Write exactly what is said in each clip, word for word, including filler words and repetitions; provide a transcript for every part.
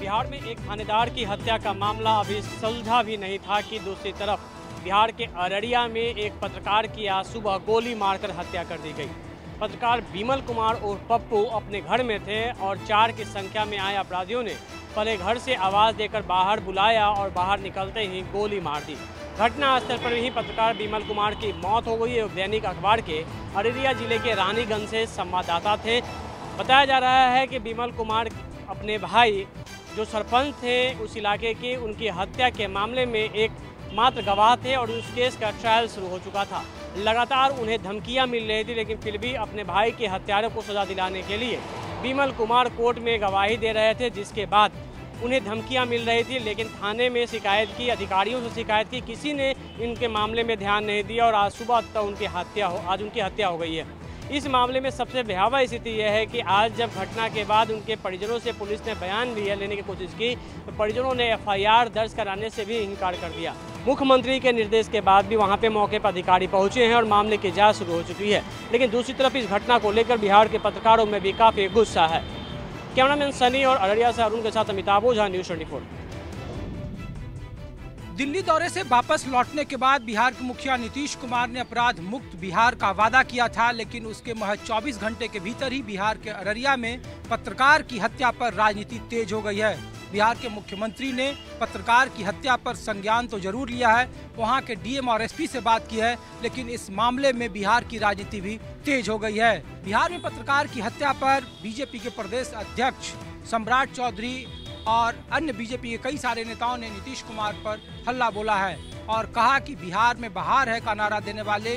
बिहार में एक थानेदार की हत्या का मामला अभी सुलझा भी नहीं था कि दूसरी तरफ बिहार के अररिया में एक पत्रकार की आज सुबह गोली मारकर हत्या कर दी गई। पत्रकार बीमल कुमार और पप्पू अपने घर में थे और चार की संख्या में आए अपराधियों ने पहले घर से आवाज़ देकर बाहर बुलाया और बाहर निकलते ही गोली मार दी। घटना स्थल पर ही पत्रकार बीमल कुमार की मौत हो गई। दैनिक अखबार के अररिया जिले के रानीगंज से संवाददाता थे। बताया जा रहा है कि बीमल कुमार अपने भाई जो सरपंच थे उस इलाके के, उनकी हत्या के मामले में एक मात्र गवाह थे और उस केस का ट्रायल शुरू हो चुका था। लगातार उन्हें धमकियां मिल रही थी, लेकिन फिर भी अपने भाई के हत्यारों को सजा दिलाने के लिए बीमल कुमार कोर्ट में गवाही दे रहे थे, जिसके बाद उन्हें धमकियां मिल रही थी। लेकिन थाने में शिकायत की, अधिकारियों से शिकायत की, किसी ने इनके मामले में ध्यान नहीं दिया और आज सुबह तक उनकी हत्या हो आज उनकी हत्या हो गई है। इस मामले में सबसे भयावह स्थिति यह है कि आज जब घटना के बाद उनके परिजनों से पुलिस ने बयान लिया लेने की कोशिश की तो परिजनों ने एफ आई आर दर्ज कराने से भी इनकार कर दिया। मुख्यमंत्री के निर्देश के बाद भी वहां पे मौके पर अधिकारी पहुंचे हैं और मामले की जांच शुरू हो चुकी है। लेकिन दूसरी तरफ इस घटना को लेकर बिहार के पत्रकारों में भी काफ़ी गुस्सा है। कैमरामैन सनी और अररिया से अरुण के साथ अमिताभ झा, न्यूज़ चौबीस। दिल्ली दौरे से वापस लौटने के बाद बिहार के मुखिया नीतीश कुमार ने अपराध मुक्त बिहार का वादा किया था, लेकिन उसके महज चौबीस घंटे के भीतर ही बिहार के अररिया में पत्रकार की हत्या पर राजनीति तेज हो गई है। बिहार के मुख्यमंत्री ने पत्रकार की हत्या पर संज्ञान तो जरूर लिया है, वहां के डी एम और एस पी से बात की है, लेकिन इस मामले में बिहार की राजनीति भी तेज हो गई है। बिहार में पत्रकार की हत्या पर बीजेपी के प्रदेश अध्यक्ष सम्राट चौधरी और अन्य बीजेपी के कई सारे नेताओं ने नीतीश कुमार पर हल्ला बोला है और कहा कि बिहार में बहार है का नारा देने वाले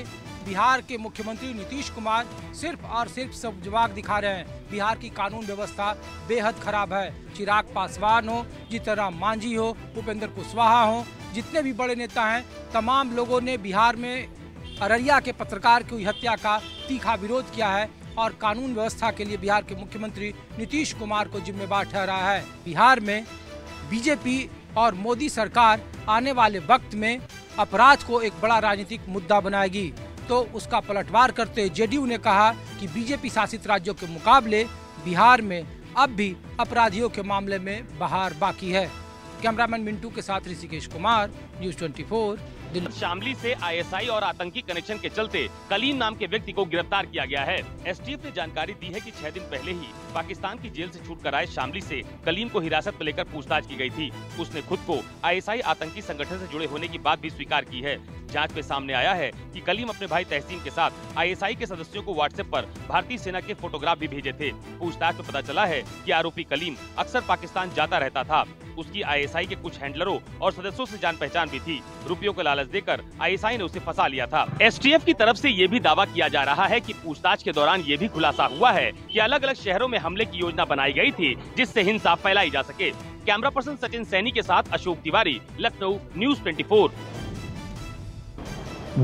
बिहार के मुख्यमंत्री नीतीश कुमार सिर्फ और सिर्फ सब जवाब दिखा रहे हैं। बिहार की कानून व्यवस्था बेहद खराब है। चिराग पासवान हो, जीतन राम मांझी हो, उपेंद्र कुशवाहा हो, जितने भी बड़े नेता हैं, तमाम लोगों ने बिहार में अररिया के पत्रकार की हत्या का तीखा विरोध किया है और कानून व्यवस्था के लिए बिहार के मुख्यमंत्री नीतीश कुमार को जिम्मेदार ठहराया है। बिहार में बीजेपी और मोदी सरकार आने वाले वक्त में अपराध को एक बड़ा राजनीतिक मुद्दा बनाएगी, तो उसका पलटवार करते जे डी यू ने कहा कि बीजेपी शासित राज्यों के मुकाबले बिहार में अब भी अपराधियों के मामले में बहार बाकी है। कैमरामैन मिंटू के साथ ऋषिकेश कुमार, न्यूज़ चौबीस दिल्ली। शामली से आई एस आई और आतंकी कनेक्शन के चलते कलीम नाम के व्यक्ति को गिरफ्तार किया गया है। एस टी एफ ने जानकारी दी है कि छह दिन पहले ही पाकिस्तान की जेल से छूट कर आए शामली से कलीम को हिरासत में लेकर पूछताछ की गई थी। उसने खुद को आई एस आई आतंकी संगठन से जुड़े होने की बात भी स्वीकार की है। जांच में सामने आया है कि कलीम अपने भाई तहसीम के साथ आई एस आई के सदस्यों को व्हाट्सएप पर भारतीय सेना के फोटोग्राफ भी भेजे थे। पूछताछ में पता चला है कि आरोपी कलीम अक्सर पाकिस्तान जाता रहता था। उसकी आई एस आई के कुछ हैंडलरों और सदस्यों से जान पहचान भी थी। रुपयों का लालच देकर आई एस आई ने उसे फंसा लिया था। एस टी एफ की तरफ से ये भी दावा किया जा रहा है कि पूछताछ के दौरान ये भी खुलासा हुआ है कि अलग अलग शहरों में हमले की योजना बनाई गई थी, जिससे हिंसा फैलाई जा सके। कैमरा पर्सन सचिन सैनी के साथ अशोक तिवारी, लखनऊ, न्यूज़ चौबीस।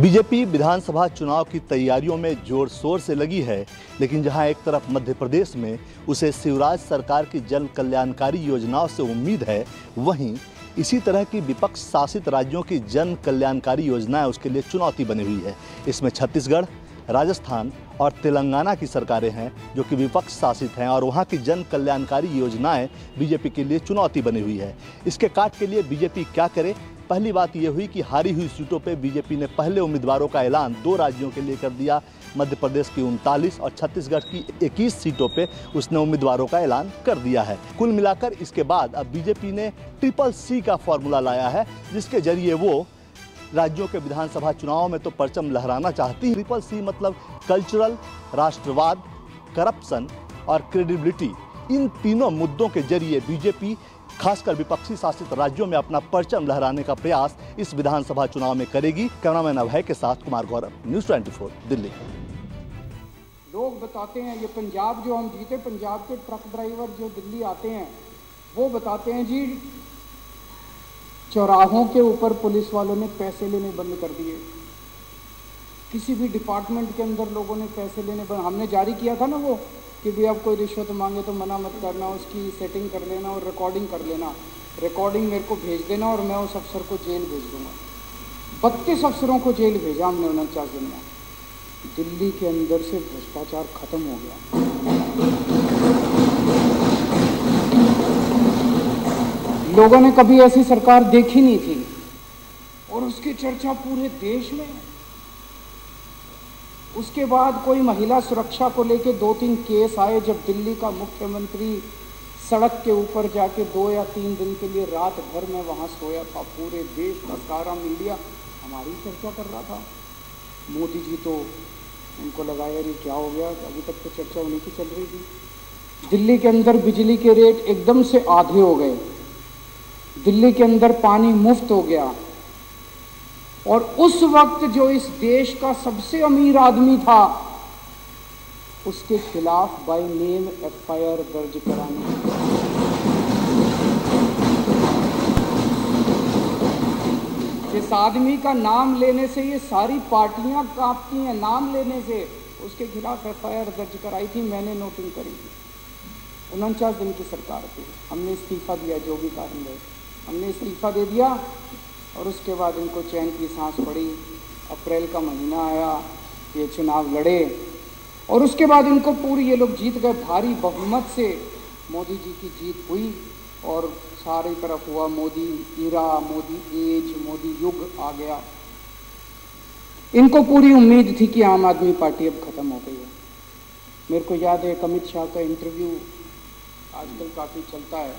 बीजेपी विधानसभा चुनाव की तैयारियों में जोर शोर से लगी है, लेकिन जहां एक तरफ मध्य प्रदेश में उसे शिवराज सरकार की जन कल्याणकारी योजनाओं से उम्मीद है, वहीं इसी तरह की विपक्ष शासित राज्यों की जन कल्याणकारी योजनाएं उसके लिए चुनौती बनी हुई है। इसमें छत्तीसगढ़, राजस्थान और तेलंगाना की सरकारें हैं जो कि विपक्ष शासित हैं और वहां की जन कल्याणकारी योजनाएं बीजेपी के लिए चुनौती बनी हुई है। इसके काट के लिए बीजेपी क्या करे? पहली बात यह हुई कि हारी हुई सीटों पर बीजेपी ने पहले उम्मीदवारों का ऐलान दो राज्यों के लिए कर दिया। मध्य प्रदेश की उनतालीस और छत्तीसगढ़ की इक्कीस सीटों पे उसने उम्मीदवारों का ऐलान कर दिया है। कुल मिलाकर इसके बाद अब बीजेपी ने ट्रिपल सी का फॉर्मूला लाया है, जिसके जरिए वो राज्यों के विधानसभा चुनावों में तो परचम लहराना चाहती है। ट्रिपल सी मतलब कल्चरल, राष्ट्रवाद, करप्शन और क्रेडिबिलिटी। इन तीनों मुद्दों के जरिए बीजेपी खासकर विपक्षी शासित राज्यों में अपना परचम लहराने का प्रयास इस विधानसभा चुनाव में करेगी। कैमरामैन अभय के साथ कुमार गौरव, न्यूज़ चौबीस दिल्ली। लोग बताते हैं, ये पंजाब जो हम जीते, पंजाब के ट्रक ड्राइवर जो दिल्ली आते हैं वो बताते हैं जी चौराहों के ऊपर पुलिस वालों ने पैसे लेने बंद कर दिए, किसी भी डिपार्टमेंट के अंदर लोगों ने पैसे लेने बंद, हमने जारी किया था ना वो कि भी आप कोई रिश्वत मांगे तो मना मत करना, उसकी सेटिंग कर लेना और रिकॉर्डिंग कर लेना, रिकॉर्डिंग मेरे को भेज देना और मैं उस अफसर को जेल भेज दूंगा। बत्तीस अफसरों को जेल भेजा हमने उनचास दिन में। दिल्ली के अंदर से भ्रष्टाचार खत्म हो गया। लोगों ने कभी ऐसी सरकार देखी नहीं थी और उसकी चर्चा पूरे देश में है। उसके बाद कोई महिला सुरक्षा को लेके दो तीन केस आए जब दिल्ली का मुख्यमंत्री सड़क के ऊपर जाके दो या तीन दिन के लिए रात भर में वहाँ सोया था। पूरे देश का सारा मीडिया हमारी चर्चा कर रहा था। मोदी जी तो उनको लगा यार ये क्या हो गया, अभी तक तो चर्चा उन्हीं की चल रही थी। दिल्ली के अंदर बिजली के रेट एकदम से आधे हो गए, दिल्ली के अंदर पानी मुफ्त हो गया और उस वक्त जो इस देश का सबसे अमीर आदमी था उसके खिलाफ by name F I R दर्ज कराने। जिस आदमी का नाम लेने से ये सारी पार्टियां कांपती हैं, नाम लेने से उसके खिलाफ एफ आई आर दर्ज कराई थी, मैंने नोटिंग करी थी। उनचास दिन की सरकार थी, हमने इस्तीफा दिया, जो भी कारण है हमने इस्तीफा दे दिया और उसके बाद इनको चैन की सांस पड़ी। अप्रैल का महीना आया, ये चुनाव लड़े और उसके बाद इनको पूरी ये लोग जीत गए। भारी बहुमत से मोदी जी की जीत हुई और सारी तरफ हुआ मोदी इरा, मोदी एज, मोदी युग आ गया। इनको पूरी उम्मीद थी कि आम आदमी पार्टी अब ख़त्म हो गई है। मेरे को याद है अमित शाह का इंटरव्यू आजकल काफ़ी चलता है,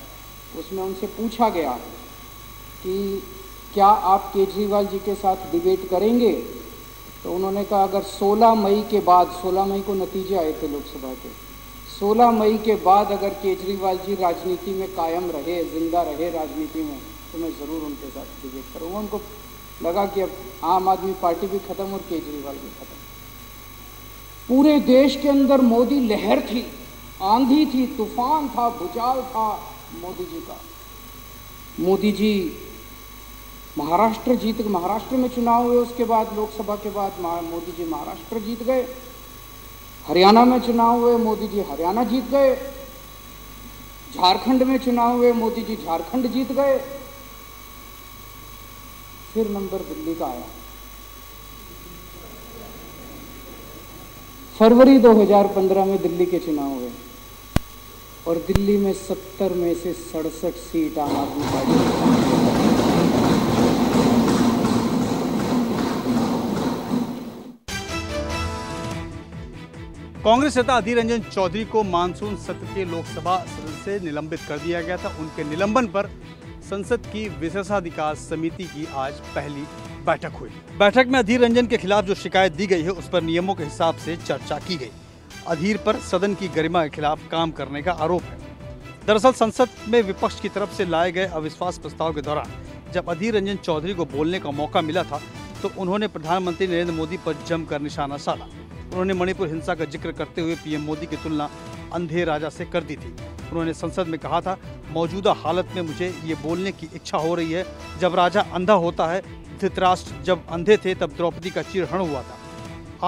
उसमें उनसे पूछा गया कि क्या आप केजरीवाल जी के साथ डिबेट करेंगे, तो उन्होंने कहा अगर सोलह मई के बाद, सोलह मई को नतीजे आए थे लोकसभा के, सोलह मई के बाद अगर केजरीवाल जी राजनीति में कायम रहे, जिंदा रहे राजनीति में, तो मैं ज़रूर उनके साथ डिबेट करूँगा। उनको लगा कि अब आम आदमी पार्टी भी ख़त्म और केजरीवाल भी ख़त्म। पूरे देश के अंदर मोदी लहर थी, आंधी थी, तूफान था, भूचाल था मोदी जी का। मोदी जी महाराष्ट्र जीत, महाराष्ट्र में चुनाव हुए, उसके बाद लोकसभा के बाद मोदी जी महाराष्ट्र जीत गए। हरियाणा में चुनाव हुए, मोदी जी हरियाणा जीत गए। झारखंड में चुनाव हुए, मोदी जी झारखंड जीत गए। फिर नंबर दिल्ली का आया। फरवरी दो हज़ार पंद्रह में दिल्ली के चुनाव हुए और दिल्ली में सत्तर में से सड़सठ सीट आम आदमी पार्टी। कांग्रेस नेता अधीर रंजन चौधरी को मानसून सत्र के लोकसभा सदन से निलंबित कर दिया गया था। उनके निलंबन पर संसद की विशेषाधिकार समिति की आज पहली बैठक हुई। बैठक में अधीर रंजन के खिलाफ जो शिकायत दी गई है उस पर नियमों के हिसाब से चर्चा की गई। अधीर पर सदन की गरिमा के खिलाफ काम करने का आरोप है। दरअसल संसद में विपक्ष की तरफ से लाए गए अविश्वास प्रस्ताव के दौरान जब अधीर रंजन चौधरी को बोलने का मौका मिला था तो उन्होंने प्रधानमंत्री नरेंद्र मोदी पर जमकर निशाना साधा। उन्होंने मणिपुर हिंसा का जिक्र करते हुए पीएम मोदी की तुलना अंधे राजा से कर दी थी। उन्होंने संसद में कहा था, मौजूदा हालत में मुझे ये बोलने की इच्छा हो रही है, जब राजा अंधा होता है, धृतराष्ट्र जब अंधे थे तब द्रौपदी का चीरहरण हुआ था,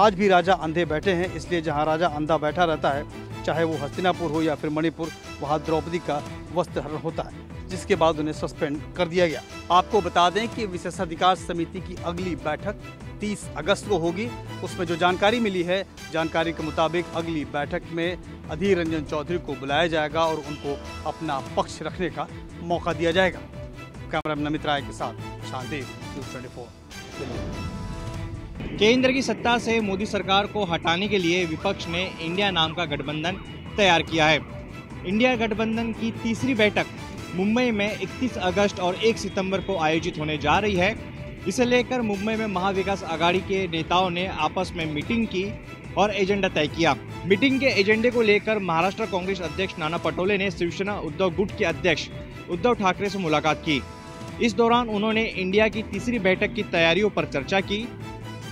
आज भी राजा अंधे बैठे हैं, इसलिए जहाँ राजा अंधा बैठा रहता है, चाहे वो हस्तिनापुर हो या फिर मणिपुर, वहाँ द्रौपदी का वस्त्रहरण होता है, जिसके बाद उन्हें सस्पेंड कर दिया गया। आपको बता दें कि विशेषाधिकार समिति की अगली बैठक तीस अगस्त को होगी। उसमें जो जानकारी मिली है, जानकारी के मुताबिक अगली बैठक में अधीर रंजन चौधरी को बुलाया जाएगा और उनको अपना पक्ष रखने का मौका दिया जाएगा। कैमरामैन नमित राय के साथ शांति चौबीस। केंद्र की सत्ता से मोदी सरकार को हटाने के लिए विपक्ष ने इंडिया नाम का गठबंधन तैयार किया है। इंडिया गठबंधन की तीसरी बैठक मुंबई में इकतीस अगस्त और एक सितंबर को आयोजित होने जा रही है। इसे लेकर मुंबई में महाविकास आघाड़ी के नेताओं ने आपस में मीटिंग की और एजेंडा तय किया। मीटिंग के एजेंडे को लेकर महाराष्ट्र कांग्रेस अध्यक्ष नाना पटोले ने शिवसेना उद्धव गुट के अध्यक्ष उद्धव ठाकरे से मुलाकात की। इस दौरान उन्होंने इंडिया की तीसरी बैठक की तैयारियों पर चर्चा की।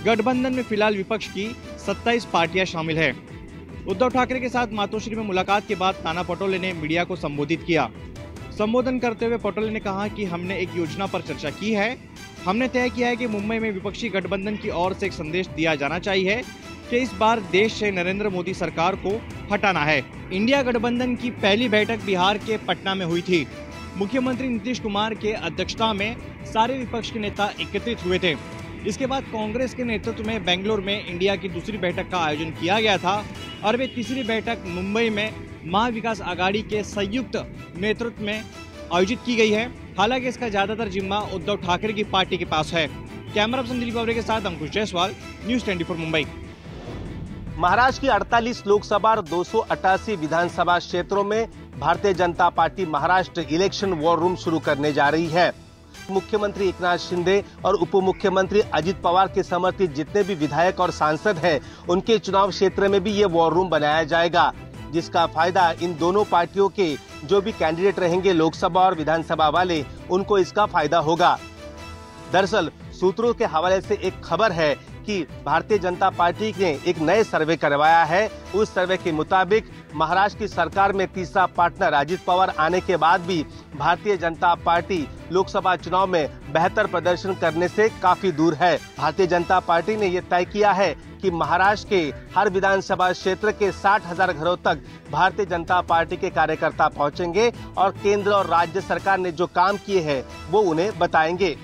गठबंधन में फिलहाल विपक्ष की सत्ताईस पार्टियाँ शामिल है। उद्धव ठाकरे के साथ मातोश्री में मुलाकात के बाद नाना पटोले ने मीडिया को संबोधित किया। संबोधन करते हुए पटोले ने कहा कि हमने एक योजना पर चर्चा की है। हमने तय किया है कि मुंबई में विपक्षी गठबंधन की ओर से एक संदेश दिया जाना चाहिए कि इस बार देश से नरेंद्र मोदी सरकार को हटाना है। इंडिया गठबंधन की पहली बैठक बिहार के पटना में हुई थी। मुख्यमंत्री नीतीश कुमार के अध्यक्षता में सारे विपक्ष के नेता एकत्रित हुए थे। इसके बाद कांग्रेस के नेतृत्व में बेंगलोर में इंडिया की दूसरी बैठक का आयोजन किया गया था और वे तीसरी बैठक मुंबई में महाविकास आघाड़ी के संयुक्त नेतृत्व में आयोजित की गई है। हालांकि इसका ज्यादातर जिम्मा उद्धव ठाकरे की पार्टी के पास है। कैमरा पर्सन दिलीप बावरे के साथ अंकुश जायसवाल, न्यूज चौबीस मुंबई। महाराष्ट्र की अड़तालीस लोकसभा और दो सौ अट्ठासी विधानसभा क्षेत्रों में Bharatiya Janata party Maharashtra election war room शुरू करने जा रही है। मुख्यमंत्री एकनाथ शिंदे और उप मुख्यमंत्री अजित पवार के समर्थित जितने भी विधायक और सांसद हैं, उनके चुनाव क्षेत्र में भी ये वॉर रूम बनाया जाएगा, जिसका फायदा इन दोनों पार्टियों के जो भी कैंडिडेट रहेंगे लोकसभा और विधानसभा वाले, उनको इसका फायदा होगा। दरअसल सूत्रों के हवाले से एक खबर है कि भारतीय जनता पार्टी ने एक नए सर्वे करवाया है। उस सर्वे के मुताबिक महाराष्ट्र की सरकार में तीसरा पार्टनर अजित पवार आने के बाद भी भारतीय जनता पार्टी लोकसभा चुनाव में बेहतर प्रदर्शन करने से काफी दूर है। भारतीय जनता पार्टी ने यह तय किया है कि महाराष्ट्र के हर विधानसभा क्षेत्र के साठ हजार घरों तक भारतीय जनता पार्टी के कार्यकर्ता पहुंचेंगे और केंद्र और राज्य सरकार ने जो काम किए हैं वो उन्हें बताएंगे।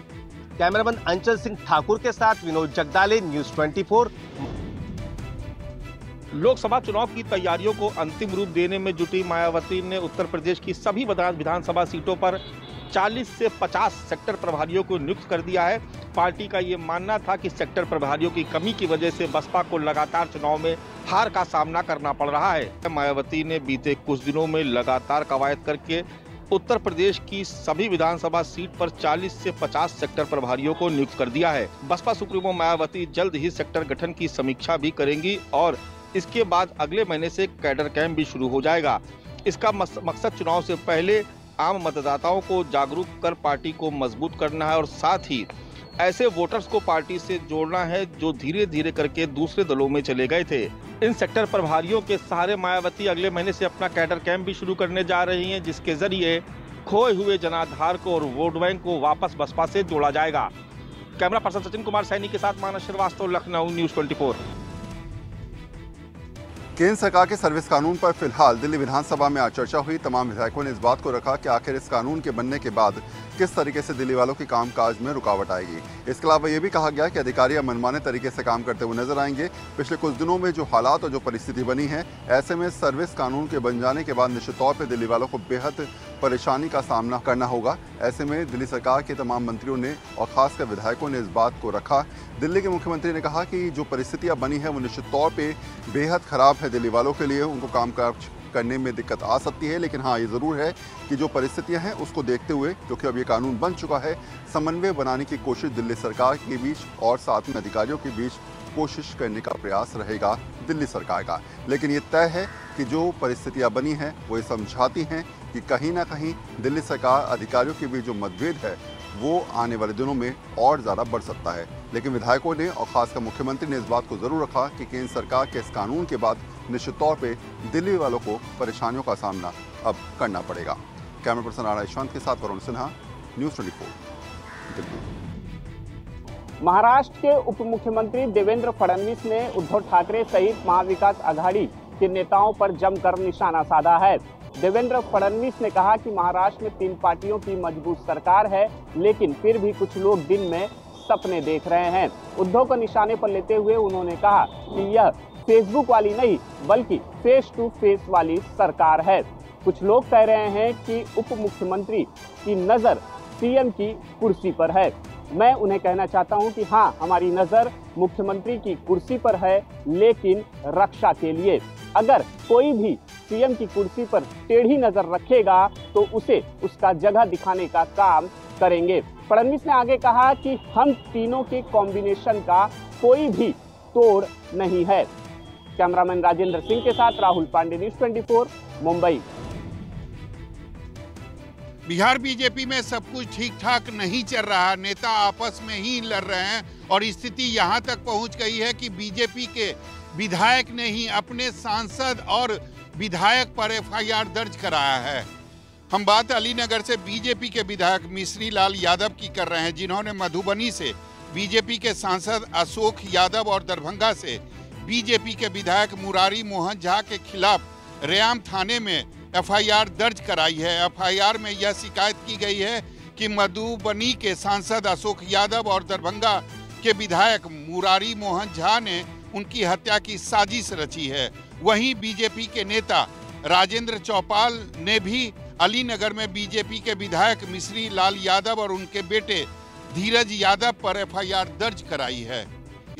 कैमरामैन अंचल सिंह ठाकुर के साथ विनोद जगदाले, न्यूज चौबीस। लोकसभा चुनाव की तैयारियों को अंतिम रूप देने में जुटी मायावती ने उत्तर प्रदेश की सभी विधानसभा सीटों पर चालीस से पचास सेक्टर प्रभारियों को नियुक्त कर दिया है। पार्टी का ये मानना था कि सेक्टर प्रभारियों की कमी की वजह से बसपा को लगातार चुनाव में हार का सामना करना पड़ रहा है। मायावती ने बीते कुछ दिनों में लगातार कवायद करके उत्तर प्रदेश की सभी विधानसभा सीट पर चालीस से पचास सेक्टर प्रभारियों को नियुक्त कर दिया है। बसपा सुप्रीमो मायावती जल्द ही सेक्टर गठन की समीक्षा भी करेंगी और इसके बाद अगले महीने से कैडर कैंप भी शुरू हो जाएगा। इसका मकसद चुनाव से पहले आम मतदाताओं को जागरूक कर पार्टी को मजबूत करना है और साथ ही ऐसे वोटर्स को पार्टी से जोड़ना है जो धीरे धीरे करके दूसरे दलों में चले गए थे। इन सेक्टर प्रभारियों के सहारे मायावती अगले महीने से अपना कैडर कैंप भी शुरू करने जा रही हैं, जिसके जरिए खोए हुए जनाधार को और वोट बैंक को वापस बसपा से जोड़ा जाएगा। कैमरा पर्सन सचिन कुमार सैनी के साथ मानस श्रीवास्तव, लखनऊ, न्यूज चौबीस। केंद्र सरकार के सर्विस कानून पर फिलहाल दिल्ली विधानसभा में आज चर्चा हुई। तमाम विधायकों ने इस बात को रखा कि आखिर इस कानून के बनने के बाद किस तरीके से दिल्ली वालों के कामकाज में रुकावट आएगी। इसके अलावा ये भी कहा गया कि अधिकारी मनमाने तरीके से काम करते हुए नजर आएंगे। पिछले कुछ दिनों में जो हालात और जो परिस्थिति बनी है, ऐसे में सर्विस कानून के बन जाने के बाद निश्चित तौर पर दिल्ली वालों को बेहद परेशानी का सामना करना होगा। ऐसे में दिल्ली सरकार के तमाम मंत्रियों ने और खासकर विधायकों ने इस बात को रखा। दिल्ली के मुख्यमंत्री ने कहा कि जो परिस्थितियां बनी है वो निश्चित तौर पे बेहद ख़राब है दिल्ली वालों के लिए, उनको कामकाज करने में दिक्कत आ सकती है। लेकिन हाँ, ये ज़रूर है कि जो परिस्थितियां हैं उसको देखते हुए, क्योंकि अब ये कानून बन चुका है, समन्वय बनाने की कोशिश दिल्ली सरकार के बीच और साथ में अधिकारियों के बीच कोशिश करने का प्रयास रहेगा दिल्ली सरकार का। लेकिन ये तय है कि जो परिस्थितियाँ बनी हैं वो ये समझाती हैं कि कहीं ना कहीं दिल्ली सरकार अधिकारियों के बीच जो मतभेद है वो आने वाले दिनों में और ज़्यादा बढ़ सकता है। लेकिन विधायकों ने और खासकर मुख्यमंत्री ने इस बात को ज़रूर रखा कि केंद्र सरकार के इस कानून के बाद निश्चित तौर पे दिल्ली वालों को परेशानियों का सामना अब करना पड़ेगा। कैमरा पर्सन आर ईशांत के साथ वरुण सिन्हा, न्यूज़ चौबीस। महाराष्ट्र के उप मुख्यमंत्री देवेंद्र फडणवीस ने उद्धव ठाकरे सहित महाविकास आघाड़ी के नेताओं पर जमकर निशाना साधा है। देवेंद्र फडणवीस ने कहा कि महाराष्ट्र में तीन पार्टियों की मजबूत सरकार है, लेकिन फिर भी कुछ लोग दिन में सपने देख रहे हैं। उद्धव को निशाने पर लेते हुए उन्होंने कहा कि यह फेसबुक वाली नहीं बल्कि फेस टू फेस वाली सरकार है। कुछ लोग कह रहे हैं कि उप मुख्यमंत्री की नज़र सीएम की कुर्सी पर है। मैं उन्हें कहना चाहता हूं कि हाँ, हमारी नज़र मुख्यमंत्री की कुर्सी पर है, लेकिन रक्षा के लिए। अगर कोई भी सीएम की कुर्सी पर टेढ़ी नज़र रखेगा तो उसे उसका जगह दिखाने का काम करेंगे। फडणवीस ने आगे कहा कि हम तीनों के कॉम्बिनेशन का कोई भी तोड़ नहीं है। कैमरामैन राजेंद्र सिंह के साथ राहुल पांडे, न्यूज़ चौबीस मुंबई। बिहार बीजेपी में सब कुछ ठीक ठाक नहीं चल रहा, नेता आपस में ही लड़ रहे हैं और स्थिति यहां तक पहुंच गई है कि बीजेपी के विधायक ने ही अपने सांसद और विधायक पर एफ आई आर दर्ज कराया है। हम बात अलीनगर से बीजेपी के विधायक मिश्रीलाल यादव की कर रहे हैं, जिन्होंने मधुबनी से बीजेपी के सांसद अशोक यादव और दरभंगा से बीजेपी के विधायक मुरारी मोहन झा के खिलाफ रैयाम थाने में एफ आई आर दर्ज कराई है। एफ आई आर में यह शिकायत की गई है कि मधुबनी के सांसद अशोक यादव और दरभंगा के विधायक मुरारी मोहन झा ने उनकी हत्या की साजिश रची है। वहीं बीजेपी के नेता राजेंद्र चौपाल ने भी अलीनगर में बीजेपी के विधायक मिश्रीलाल यादव और उनके बेटे धीरज यादव पर एफ आई आर दर्ज कराई है।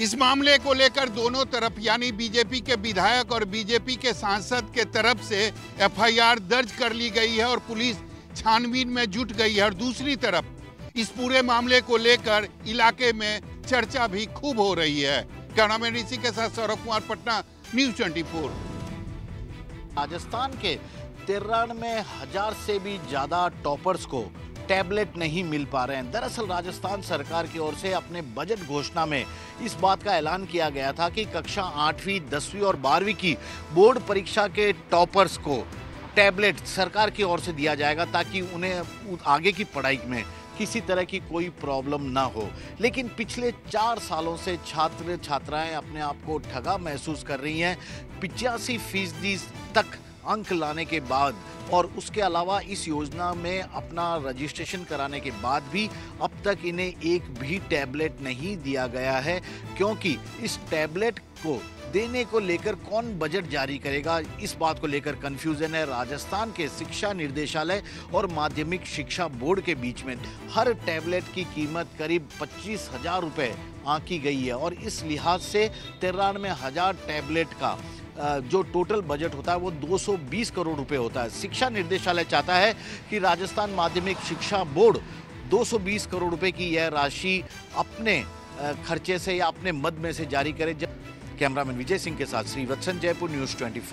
इस मामले को लेकर दोनों तरफ यानी बीजेपी के विधायक और बीजेपी के सांसद के तरफ से एफ आई आर दर्ज कर ली गई है और पुलिस छानबीन में जुट गई है। और दूसरी तरफ इस पूरे मामले को लेकर इलाके में चर्चा भी खूब हो रही है। कैमरामैन ऋषि के साथ सौरभ कुमार, पटना, न्यूज़ चौबीस। राजस्थान के तिराड़ में हजार से भी ज्यादा टॉपर्स को टैबलेट नहीं मिल पा रहे हैं। दरअसल राजस्थान सरकार की ओर से अपने बजट घोषणा में इस बात का ऐलान किया गया था कि कक्षा आठवीं, दसवीं और बारहवीं की बोर्ड परीक्षा के टॉपर्स को टैबलेट सरकार की ओर से दिया जाएगा ताकि उन्हें आगे की पढ़ाई में किसी तरह की कोई प्रॉब्लम ना हो। लेकिन पिछले चार सालों से छात्र छात्राएं अपने आप को ठगा महसूस कर रही हैं। पिचासी फीसदी तक अंक लाने के बाद और उसके अलावा इस योजना में अपना रजिस्ट्रेशन कराने के बाद भी अब तक इन्हें एक भी टैबलेट नहीं दिया गया है, क्योंकि इस टैबलेट को देने को लेकर कौन बजट जारी करेगा, इस बात को लेकर कंफ्यूजन है राजस्थान के शिक्षा निदेशालय और माध्यमिक शिक्षा बोर्ड के बीच में। हर टैबलेट की कीमत करीब पच्चीस हजार रुपये आंकी गई है और इस लिहाज से तिरानवे हजार टैबलेट का जो टोटल बजट होता है वो दो सौ बीस करोड़ रुपए होता है। शिक्षा निदेशालय चाहता है कि राजस्थान माध्यमिक शिक्षा बोर्ड दो सौ बीस करोड़ रुपए की यह राशि अपने खर्चे से या अपने मद में से जारी करे। कैमरामैन विजय सिंह के साथ श्रीवत्सन, जयपुर, न्यूज़ चौबीस।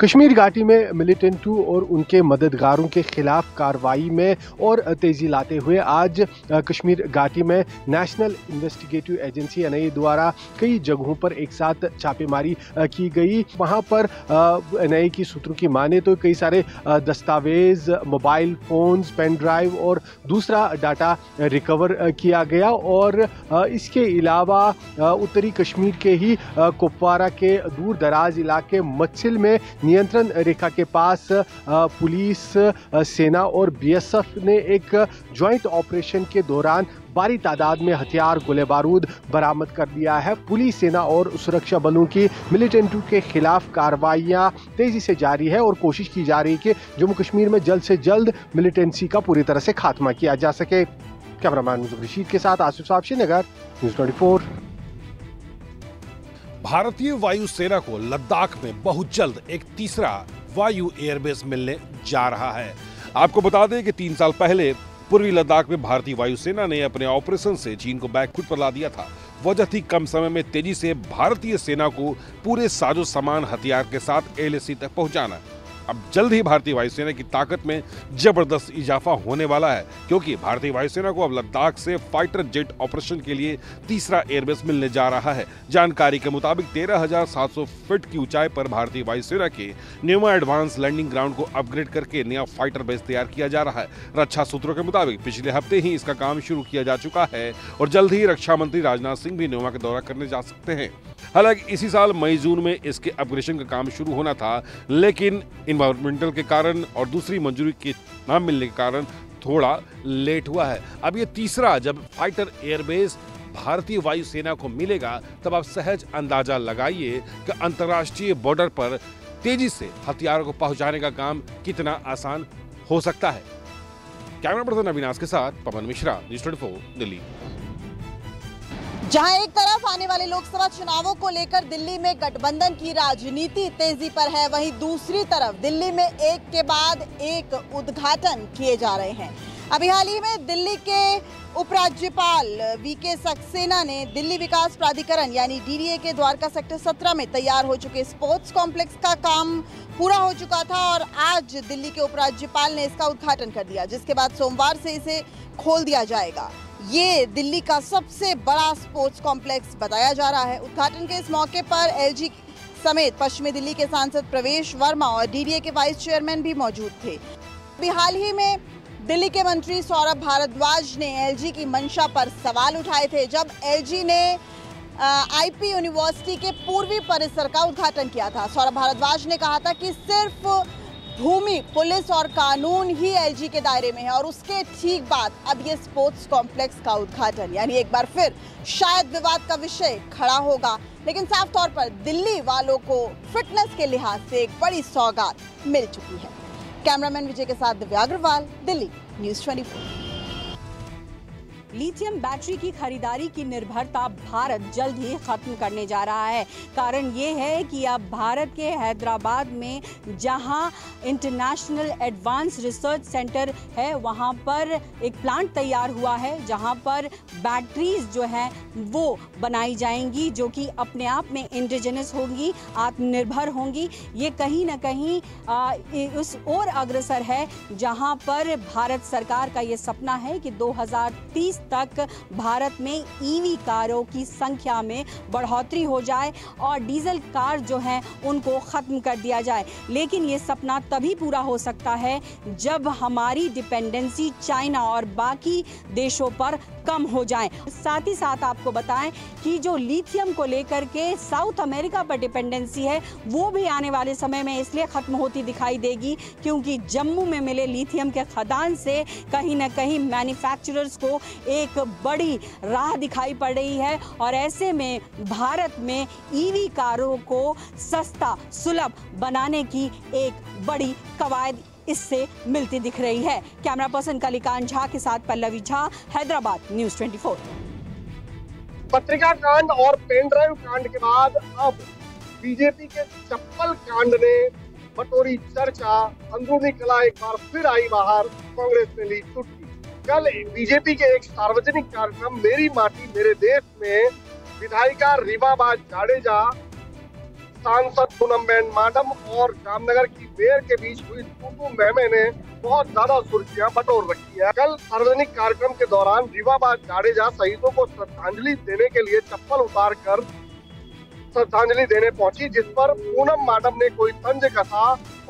कश्मीर घाटी में मिलिटेंटों और उनके मददगारों के खिलाफ कार्रवाई में और तेजी लाते हुए आज कश्मीर घाटी में national investigative agency N I A द्वारा कई जगहों पर एक साथ छापेमारी की गई। वहां पर एन आई ए की सूत्रों की माने तो कई सारे दस्तावेज, मोबाइल फोन्स, पेन ड्राइव और दूसरा डाटा रिकवर किया गया। और इसके अलावा उत्तरी कश्मीर के ही कुपवारा के दूर दराज इलाके मच्छिल में नियंत्रण रेखा के पास पुलिस, सेना और बी एस एफ ने एक ज्वाइंट ऑपरेशन के दौरान भारी तादाद में हथियार, गोले बारूद बरामद कर लिया है। पुलिस, सेना और सुरक्षा बलों की मिलिटेंटों के खिलाफ कार्रवाइयां तेजी से जारी है और कोशिश की जा रही है कि जम्मू कश्मीर में जल्द से जल्द मिलिटेंसी का पूरी तरह से खात्मा किया जा सके। कैमरामैन रशीद के साथ आसिफ साहब, श्रीनगर, न्यूज़ चौबीस। भारतीय वायुसेना को लद्दाख में बहुत जल्द एक तीसरा वायु एयरबेस मिलने जा रहा है। आपको बता दें कि तीन साल पहले पूर्वी लद्दाख में भारतीय वायुसेना ने अपने ऑपरेशन से चीन को बैकफुट पर ला दिया था। वजह थी कम समय में तेजी से भारतीय सेना को पूरे साजो सामान हथियार के साथ एल ए सी तक पहुंचाना। अब जल्द ही भारतीय वायुसेना की ताकत में जबरदस्त इजाफा होने वाला है, क्योंकि भारतीय वायुसेना को अब लद्दाख से फाइटर जेट ऑपरेशन के लिए तीसरा एयरबेस मिलने जा रहा है। जानकारी के मुताबिक तेरह हजार सात सौ फीट की ऊंचाई पर भारतीय वायुसेना के न्यूमा एडवांस लैंडिंग ग्राउंड को अपग्रेड करके नया फाइटर बेस तैयार किया जा रहा है। रक्षा सूत्रों के मुताबिक पिछले हफ्ते ही इसका काम शुरू किया जा चुका है और जल्द ही रक्षा मंत्री राजनाथ सिंह भी न्यूमा का दौरा करने जा सकते हैं। हालांकि इसी साल मई जून में इसके अपग्रेडेशन का काम शुरू होना था, लेकिन इन्वायरमेंटल के कारण और दूसरी मंजूरी के ना मिलने के कारण थोड़ा लेट हुआ है। अब ये तीसरा जब फाइटर एयरबेस भारतीय वायुसेना को मिलेगा, तब आप सहज अंदाजा लगाइए कि अंतर्राष्ट्रीय बॉर्डर पर तेजी से हथियारों को पहुंचाने का काम कितना आसान हो सकता है। कैमरा पर्सन अविनाश के साथ पवन मिश्रा, न्यूज़ चौबीस, दिल्ली। जहां एक तरफ आने वाले लोकसभा चुनावों को लेकर दिल्ली में गठबंधन की राजनीति तेजी पर है, वहीं दूसरी तरफ दिल्ली में एक के बाद एक उद्घाटन किए जा रहे हैं। अभी हाल ही में दिल्ली के उपराज्यपाल वीके सक्सेना ने दिल्ली विकास प्राधिकरण यानी डी डी ए के द्वारका सेक्टर सत्रह में तैयार हो चुके स्पोर्ट्स कॉम्प्लेक्स का काम पूरा हो चुका था और आज दिल्ली के उपराज्यपाल ने इसका उद्घाटन कर दिया, जिसके बाद सोमवार से इसे खोल दिया जाएगा। ये दिल्ली का सबसे बड़ा स्पोर्ट्स कॉम्प्लेक्स बताया जा रहा है। उद्घाटन के इस मौके पर एल जी समेत पश्चिमी दिल्ली के सांसद प्रवेश वर्मा और डी डी ए के वाइस चेयरमैन भी मौजूद थे। अभी हाल ही में दिल्ली के मंत्री सौरभ भारद्वाज ने एल जी की मंशा पर सवाल उठाए थे, जब एल जी ने आई पी यूनिवर्सिटी के पूर्वी परिसर का उद्घाटन किया था। सौरभ भारद्वाज ने कहा था कि सिर्फ भूमि, पुलिस और कानून ही एल जी के दायरे में है और उसके ठीक बाद अब ये स्पोर्ट्स कॉम्प्लेक्स का उद्घाटन यानी एक बार फिर शायद विवाद का विषय खड़ा होगा, लेकिन साफ तौर पर दिल्ली वालों को फिटनेस के लिहाज से एक बड़ी सौगात मिल चुकी है। कैमरामैन विजय के साथ दिव्या अग्रवाल, दिल्ली, न्यूज़ चौबीस। लिथियम बैटरी की खरीदारी की निर्भरता भारत जल्द ही खत्म करने जा रहा है। कारण ये है कि अब भारत के हैदराबाद में जहां इंटरनेशनल एडवांस रिसर्च सेंटर है, वहां पर एक प्लांट तैयार हुआ है जहां पर बैटरीज जो हैं वो बनाई जाएंगी, जो कि अपने आप में इंडिजिनस होंगी, आत्मनिर्भर होंगी। ये कहीं ना कहीं आ, उस ओर अग्रसर है जहां पर भारत सरकार का ये सपना है कि दो हज़ार तीस तक भारत में ईवी कारों की संख्या में बढ़ोतरी हो जाए और डीजल कार जो हैं उनको ख़त्म कर दिया जाए। लेकिन ये सपना तभी पूरा हो सकता है जब हमारी डिपेंडेंसी चाइना और बाकी देशों पर कम हो जाए। साथ ही साथ आपको बताएं कि जो लिथियम को लेकर के साउथ अमेरिका पर डिपेंडेंसी है वो भी आने वाले समय में इसलिए ख़त्म होती दिखाई देगी क्योंकि जम्मू में मिले लिथियम के खदान से कहीं ना कहीं मैन्युफैक्चरर्स को एक बड़ी राह दिखाई पड़ रही है और ऐसे में भारत में ईवी कारों को सस्ता सुलभ बनाने की एक बड़ी कवायद इससे मिलती दिख रही है। कैमरा पर्सन कलीम झा के साथ पल्लवी झा, हैदराबाद, न्यूज़ चौबीस। पत्रिका कांड और पेनड्राइव कांड के बाद अब बीजेपी के चप्पल कांड ने बटोरी चर्चा। अंदरूनी कला एक बार फिर आई बाहर, कांग्रेस ने ली टूटी। कल बीजेपी के एक सार्वजनिक कार्यक्रम मेरी माटी मेरे देश में विधायिका रीवाबाज जाडेजा, सांसद पूनम मैडम और जामनगर की मेयर के बीच हुई तू-तू मैं-मैं ने बहुत ज्यादा सुर्खियां बटोर रखी है। कल सार्वजनिक कार्यक्रम के दौरान रीवाबाज जाडेजा शहीदों को श्रद्धांजलि देने के लिए चप्पल उतार कर श्रद्धांजलि देने पहुंची, जिस पर पूनम मैडम ने कोई तंज कसा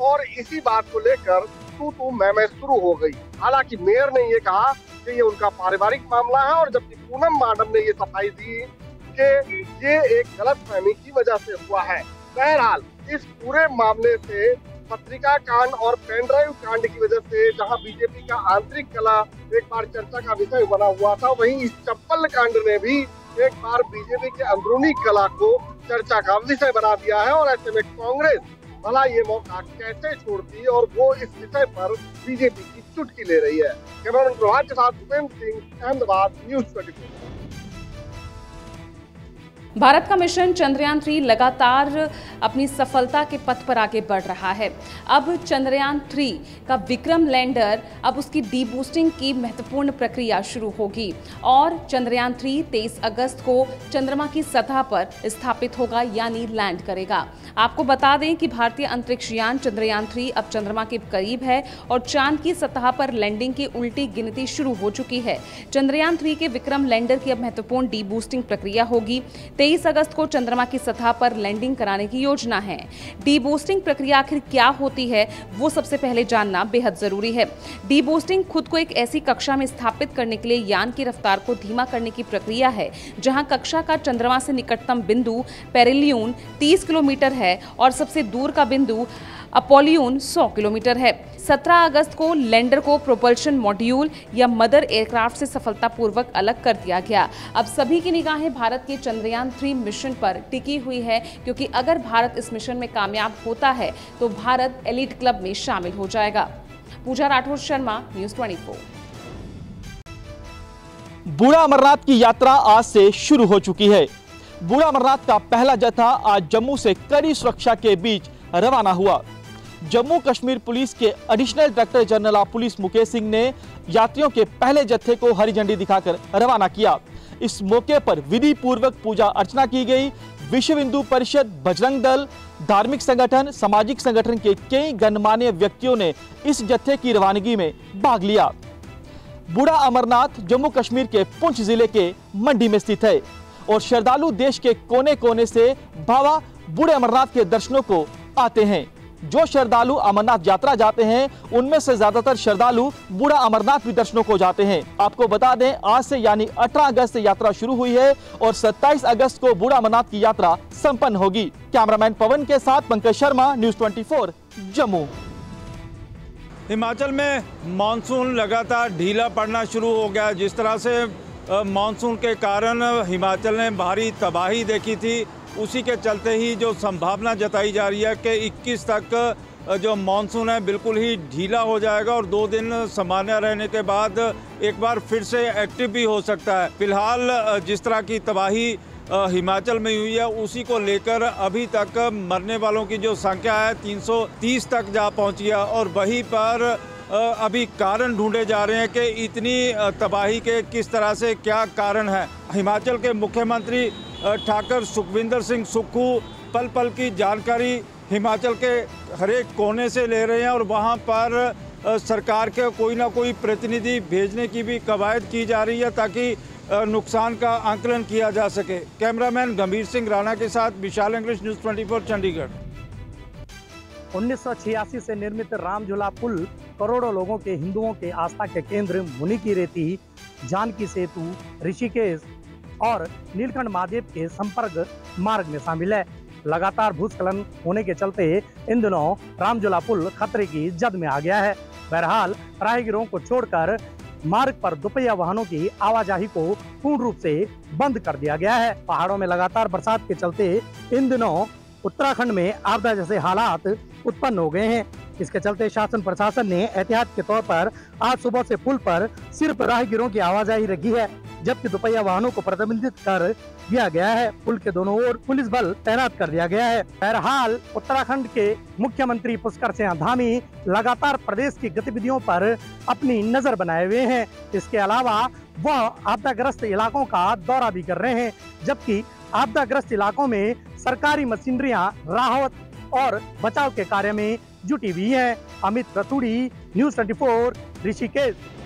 और इसी बात को लेकर तू तू मैं मैं शुरू हो गई। हालांकि मेयर ने ये कहा कि ये उनका पारिवारिक मामला है और जबकि पूनम मैडम ने ये सफाई दी कि ये एक गलतफहमी की वजह से हुआ है। बहरहाल इस पूरे मामले से पत्रिका कांड और पेनड्राइव कांड की वजह से जहां बीजेपी का आंतरिक कला एक बार चर्चा का विषय बना हुआ था, वहीं इस चप्पल कांड ने भी एक बार बीजेपी के अंदरूनी कला को चर्चा का विषय बना दिया है। और ऐसे में कांग्रेस भला ये मौका कैसे छोड़ती और वो इस विषय पर बीजेपी की चुटकी ले रही है। कैमरामैन प्रभात के साथ उपेंद्र सिंह, अहमदाबाद, न्यूज़ चौबीस। भारत का मिशन चंद्रयान थ्री लगातार अपनी सफलता के पथ पर आगे बढ़ रहा है। अब चंद्रयान थ्री का विक्रम लैंडर, अब उसकी डीबूस्टिंग की महत्वपूर्ण प्रक्रिया शुरू होगी और चंद्रयान थ्री तेईस अगस्त को चंद्रमा की सतह पर स्थापित होगा यानी लैंड करेगा। आपको बता दें कि भारतीय अंतरिक्ष यान चंद्रयान थ्री अब चंद्रमा के करीब है और चांद की सतह पर लैंडिंग की उल्टी गिनती शुरू हो चुकी है। चंद्रयान थ्री के विक्रम लैंडर की अब महत्वपूर्ण डीबूस्टिंग प्रक्रिया होगी। तेईस अगस्त को चंद्रमा की सतह पर लैंडिंग कराने की योजना है। डीबूस्टिंग प्रक्रिया आखिर क्या होती है वो सबसे पहले जानना बेहद जरूरी है। डीबूस्टिंग खुद को एक ऐसी कक्षा में स्थापित करने के लिए यान की रफ्तार को धीमा करने की प्रक्रिया है जहां कक्षा का चंद्रमा से निकटतम बिंदु पेरिल्यून तीस किलोमीटर है और सबसे दूर का बिंदु अपोलियन सौ किलोमीटर है। सत्रह अगस्त को लैंडर को प्रोपल्शन मॉड्यूल या मदर एयरक्राफ्ट से सफलतापूर्वक अलग कर दिया गया। अब सभी की निगाहें भारत के चंद्रयान थ्री मिशन पर टिकी हुई है क्योंकि अगर भारत इस मिशन में कामयाब होता है तो भारत एलिट क्लब में शामिल हो जाएगा। पूजा राठौर शर्मा, न्यूज़ चौबीस। बूढ़ा अमरनाथ की यात्रा आज से शुरू हो चुकी है। बूढ़ा अमरनाथ का पहला जत्था आज जम्मू से कड़ी सुरक्षा के बीच रवाना हुआ। जम्मू कश्मीर पुलिस के additional director general of police Mukesh Singh ने यात्रियों के पहले जत्थे को हरी झंडी दिखाकर रवाना किया। इस मौके पर विधि पूर्वक पूजा अर्चना की गई। विश्व हिंदू परिषद, बजरंग दल, धार्मिक संगठन, सामाजिक संगठन के कई गणमान्य व्यक्तियों ने इस जत्थे की रवानगी में भाग लिया। बूढ़ा अमरनाथ जम्मू कश्मीर के पुंछ जिले के मंडी में स्थित है और श्रद्धालु देश के कोने कोने से बाबा बूढ़े अमरनाथ के दर्शनों को आते हैं। जो श्रद्धालु अमरनाथ यात्रा जाते हैं उनमें से ज्यादातर श्रद्धालु बूढ़ा अमरनाथ भी दर्शनों को जाते हैं। आपको बता दें आज से यानी अठारह अगस्त से यात्रा शुरू हुई है और सत्ताईस अगस्त को बूढ़ा अमरनाथ की यात्रा संपन्न होगी। कैमरामैन पवन के साथ पंकज शर्मा, न्यूज़ चौबीस जम्मू। हिमाचल में मानसून लगातार ढीला पड़ना शुरू हो गया। जिस तरह से मानसून के कारण हिमाचल ने भारी तबाही देखी थी, उसी के चलते ही जो संभावना जताई जा रही है कि इक्कीस तक जो मानसून है बिल्कुल ही ढीला हो जाएगा और दो दिन सामान्य रहने के बाद एक बार फिर से एक्टिव भी हो सकता है। फिलहाल जिस तरह की तबाही हिमाचल में हुई है उसी को लेकर अभी तक मरने वालों की जो संख्या है तीन सौ तीस तक जा पहुंची है और वहीं पर अभी कारण ढूंढे जा रहे हैं कि इतनी तबाही के किस तरह से क्या कारण है। हिमाचल के मुख्यमंत्री ठाकर सुखविंदर सिंह सुक्खू पल पल की जानकारी हिमाचल के हरेक कोने से ले रहे हैं और वहां पर सरकार के कोई ना कोई प्रतिनिधि भेजने की भी कवायद की जा रही है ताकि नुकसान का आकलन किया जा सके। कैमरामैन गंभीर सिंह राणा के साथ विशाल इंग्लिश न्यूज़ चौबीस चंडीगढ़। उन्नीस सौ छियासी से निर्मित रामझूला पुल करोड़ों लोगों के हिंदुओं के आस्था के केंद्र मुनि की रेती, जानकी सेतु, ऋषिकेश और नीलकंठ महादेव के संपर्क मार्ग में शामिल है। लगातार भूस्खलन होने के चलते इन दिनों रामझूला पुल खतरे की जद में आ गया है। बहरहाल राहगीरों को छोड़कर मार्ग पर दोपहिया वाहनों की आवाजाही को पूर्ण रूप से बंद कर दिया गया है। पहाड़ों में लगातार बरसात के चलते इन दिनों उत्तराखंड में आपदा जैसे हालात उत्पन्न हो गए हैं। इसके चलते शासन प्रशासन ने एहतियात के तौर पर आज सुबह से पुल पर सिर्फ राहगीरों की आवाजाही रखी है, जबकि दोपहिया वाहनों को प्रतिबंधित कर दिया गया है। पुल के दोनों ओर पुलिस बल तैनात कर दिया गया है। बहरहाल उत्तराखंड के मुख्यमंत्री पुष्कर सिंह धामी लगातार प्रदेश की गतिविधियों पर अपनी नजर बनाए हुए हैं। इसके अलावा वह आपदाग्रस्त इलाकों का दौरा भी कर रहे हैं, जबकि आपदाग्रस्त इलाकों में सरकारी मशीनरियाँ राहत और बचाव के कार्य में जुटी हुई है। अमित रतूड़ी, न्यूज़ चौबीस, ऋषिकेश।